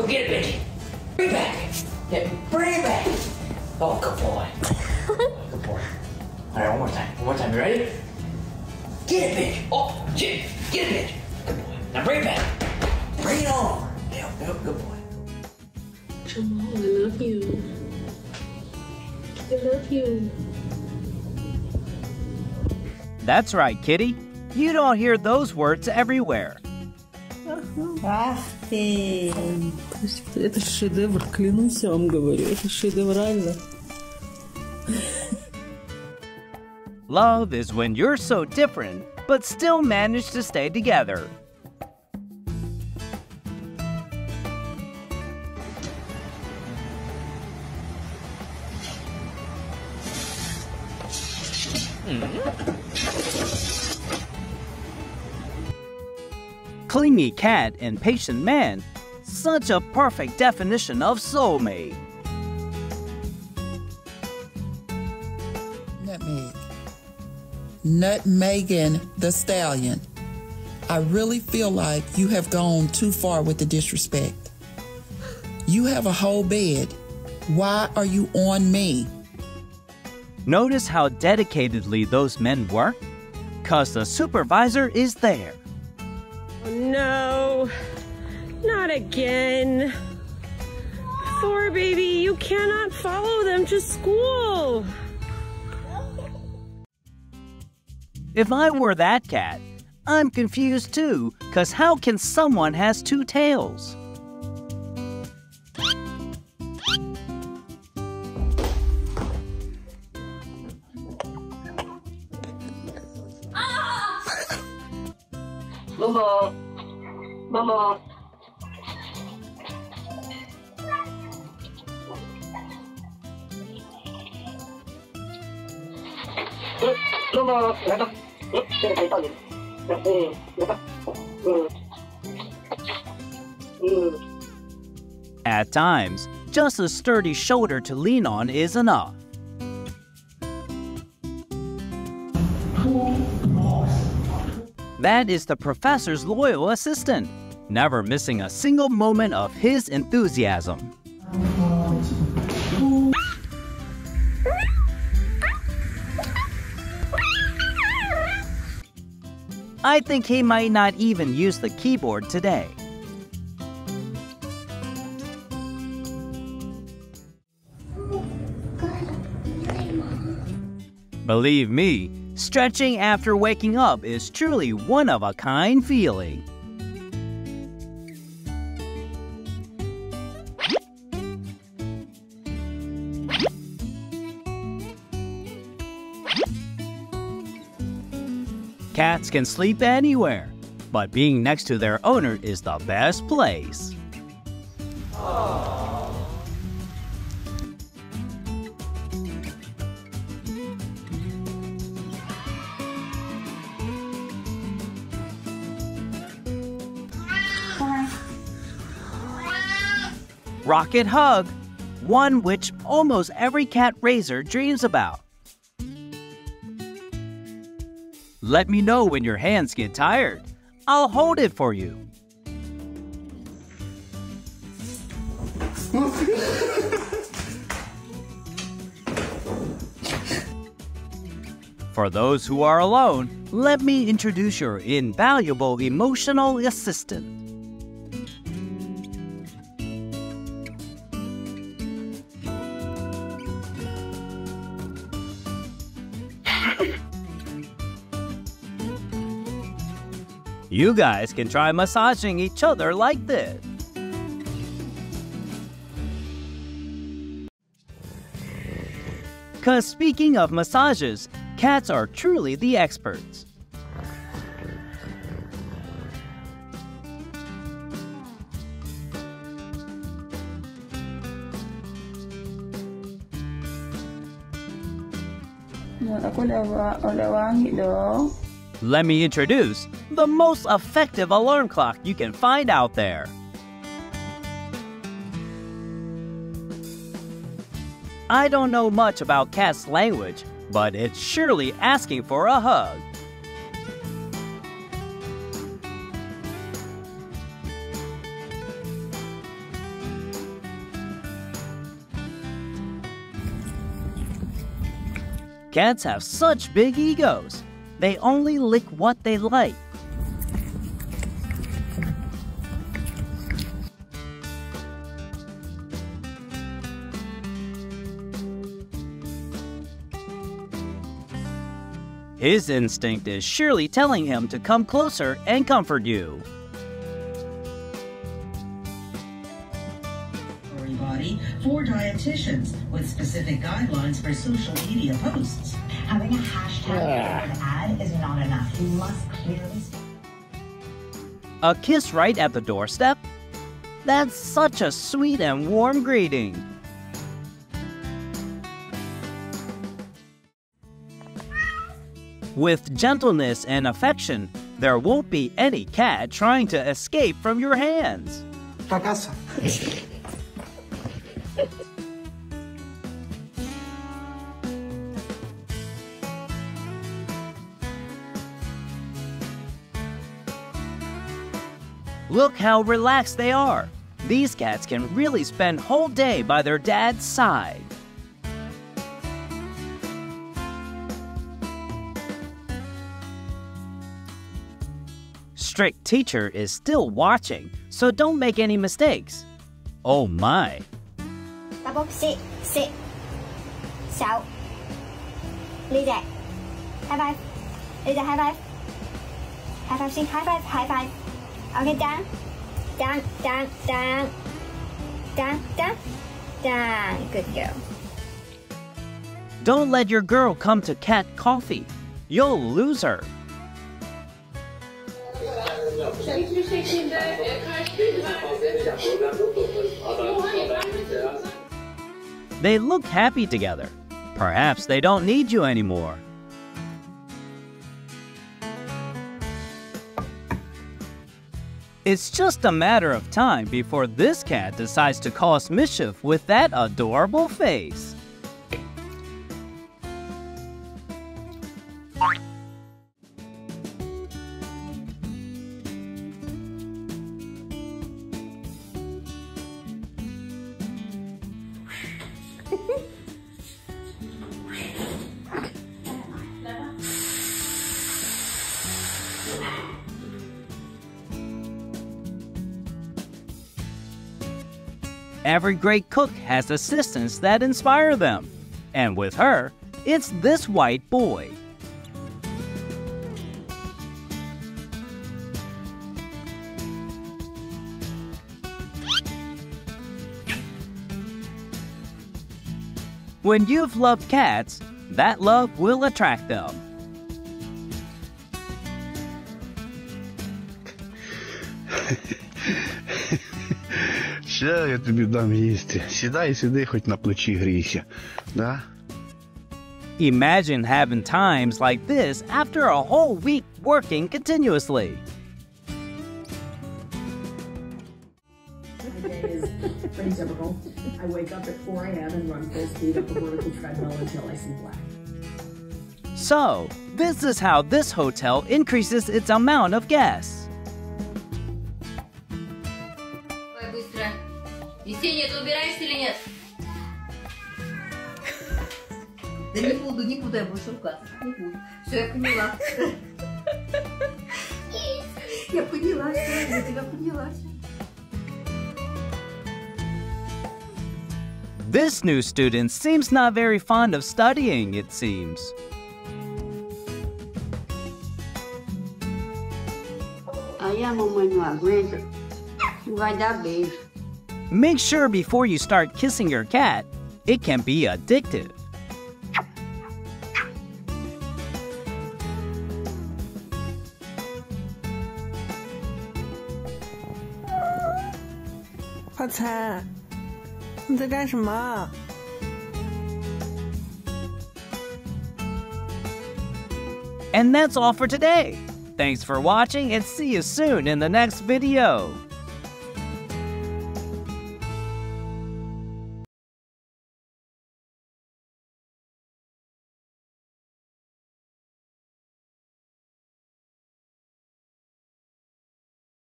Go get it, Benji. Bring it back. Yeah, bring it back. Oh, good boy. Good boy. All right, one more time. One more time. You ready? Get it, Benji. Oh, Jim. Get it, Benji. Good boy. Now bring it back. Bring it on. Yeah, good boy. Jamal, I love you. I love you. That's right, kitty. You don't hear those words everywhere. Это шедевр, клянусь, я вам говорю, это шедеврально. Love is when you're so different, but still manage to stay together. Clingy cat and patient man, such a perfect definition of soulmate. Nutmeg. Nutmegan the Stallion. I really feel like you have gone too far with the disrespect. You have a whole bed. Why are you on me? Notice how dedicatedly those men work, 'cause the supervisor is there. No, not again. Thor, baby, you cannot follow them to school. If I were that cat, I'm confused too, 'cause how can someone has two tails? Momo. Momo. At times, just a sturdy shoulder to lean on is enough. That is the professor's loyal assistant, never missing a single moment of his enthusiasm. I think he might not even use the keyboard today. Believe me, stretching after waking up is truly one-of-a-kind feeling. Cats can sleep anywhere, but being next to their owner is the best place. Rocket hug, one which almost every cat raiser dreams about. Let me know when your hands get tired. I'll hold it for you. For those who are alone, let me introduce your invaluable emotional assistant. You guys can try massaging each other like this. Cause speaking of massages, cats are truly the experts. Let me introduce the most effective alarm clock you can find out there. I don't know much about cats' language, but it's surely asking for a hug. Cats have such big egos. They only lick what they like. His instinct is surely telling him to come closer and comfort you. Body for dietitians with specific guidelines for social media posts. Having a hashtag or an ad is not enough. You must clearly speak. A kiss right at the doorstep? That's such a sweet and warm greeting. With gentleness and affection, there won't be any cat trying to escape from your hands. Look how relaxed they are. These cats can really spend whole day by their dad's side. Strict teacher is still watching, so don't make any mistakes. Oh my. Okay, down, down, down, down, down, down, down. Good girl. Don't let your girl come to cat coffee. You'll lose her. They look happy together. Perhaps they don't need you anymore. It's just a matter of time before this cat decides to cause mischief with that adorable face. Every great cook has assistants that inspire them. And with her, it's this white boy. When you've loved cats, that love will attract them. Ще я тобі дам їсти. Сідай, сиди, хоч на плечі грійся. Да? Imagine having times like this after a whole week working continuously. Every day is pretty typical. I wake up at 4 a.m. and run full speed up the vertical treadmill until I see black. So, this is how this hotel increases its amount of guests. Есения, ты убираешься или нет? Да не буду, никуда я больше ругаться. Не буду. Все, я поняла. Я поняла, что я тебя поняла. This new student seems not very fond of studying, it seems. А я, мама, не могу. Vai dar beijo. Make sure before you start kissing your cat, it can be addictive. Patsy, you doing what? And that's all for today. Thanks for watching and see you soon in the next video.